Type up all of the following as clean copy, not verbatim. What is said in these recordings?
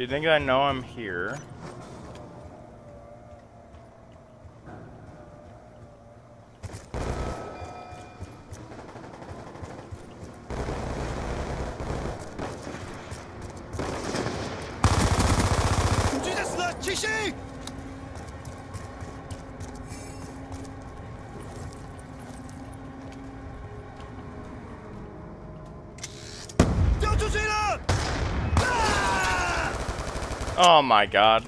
You think I know I'm here? Oh my god.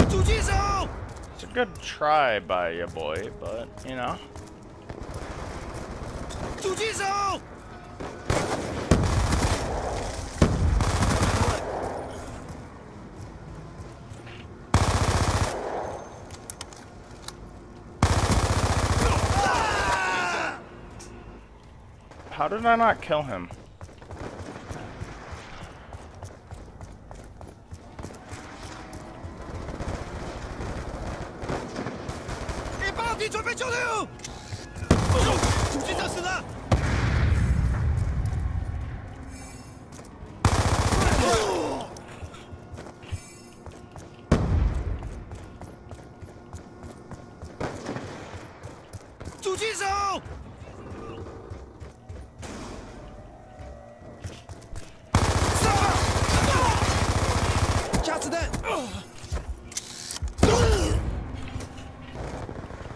It's a good try by your boy, but you know. How did I not kill him?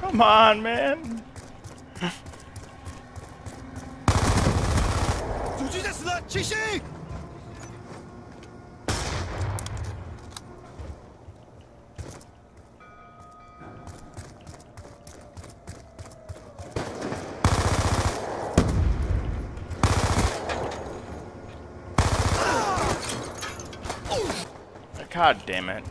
Come on, man. God damn it.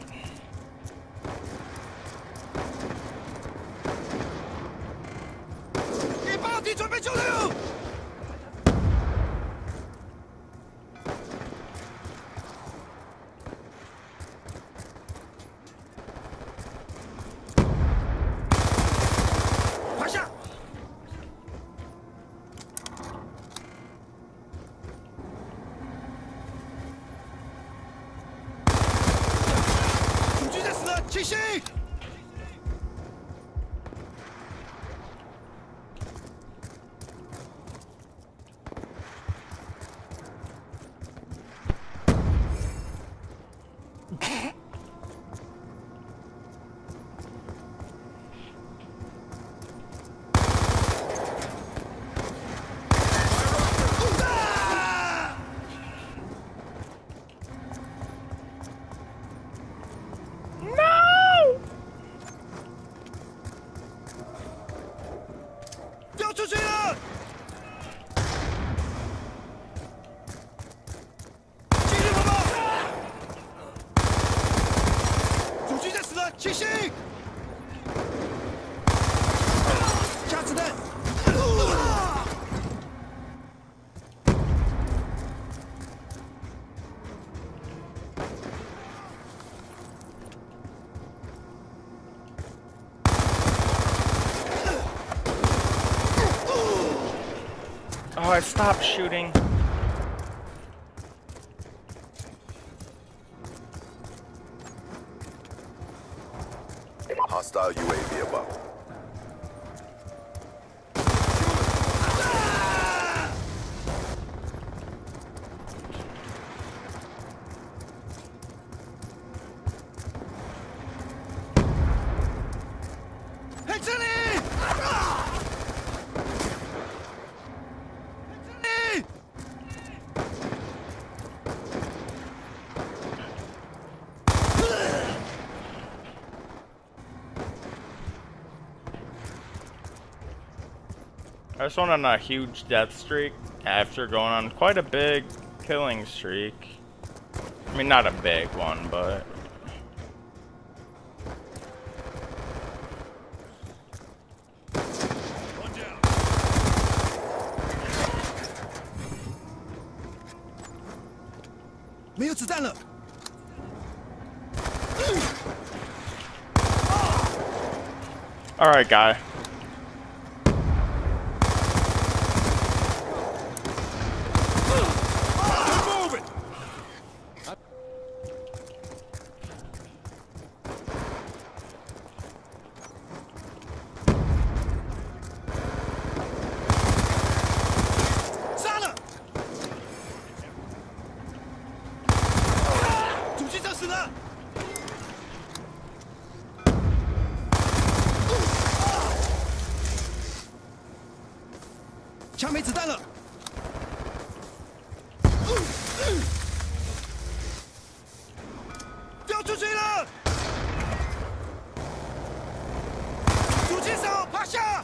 I stopped shooting. Hostile UAV above. I just went on a huge death streak after going on quite a big killing streak. I mean, not a big one, but... Alright, guy. 死呢？ 枪没子弹了，掉出去了！狙击手趴下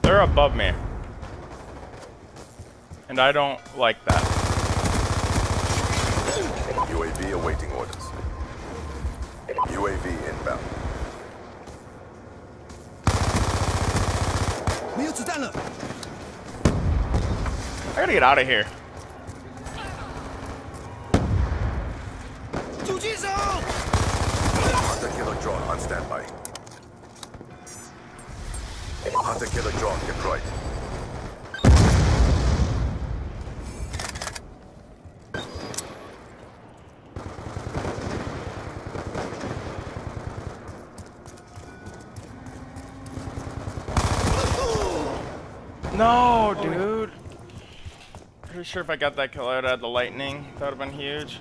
！They're above me, and I don't like that. UAV awaiting orders. UAV inbound. 没有子弹了。I gotta get out of here. 狙击手。Hunter killer drone on standby. Hunter killer drone deployed. No, dude. Pretty sure if I got that kill out of the lightning, that would have been huge.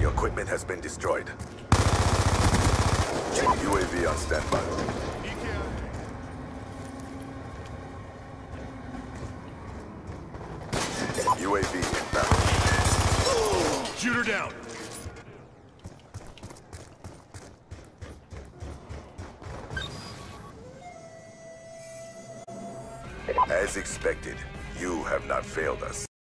Your equipment has been destroyed. UAV on standby. UAV inbound. Shoot her down. As expected, you have not failed us.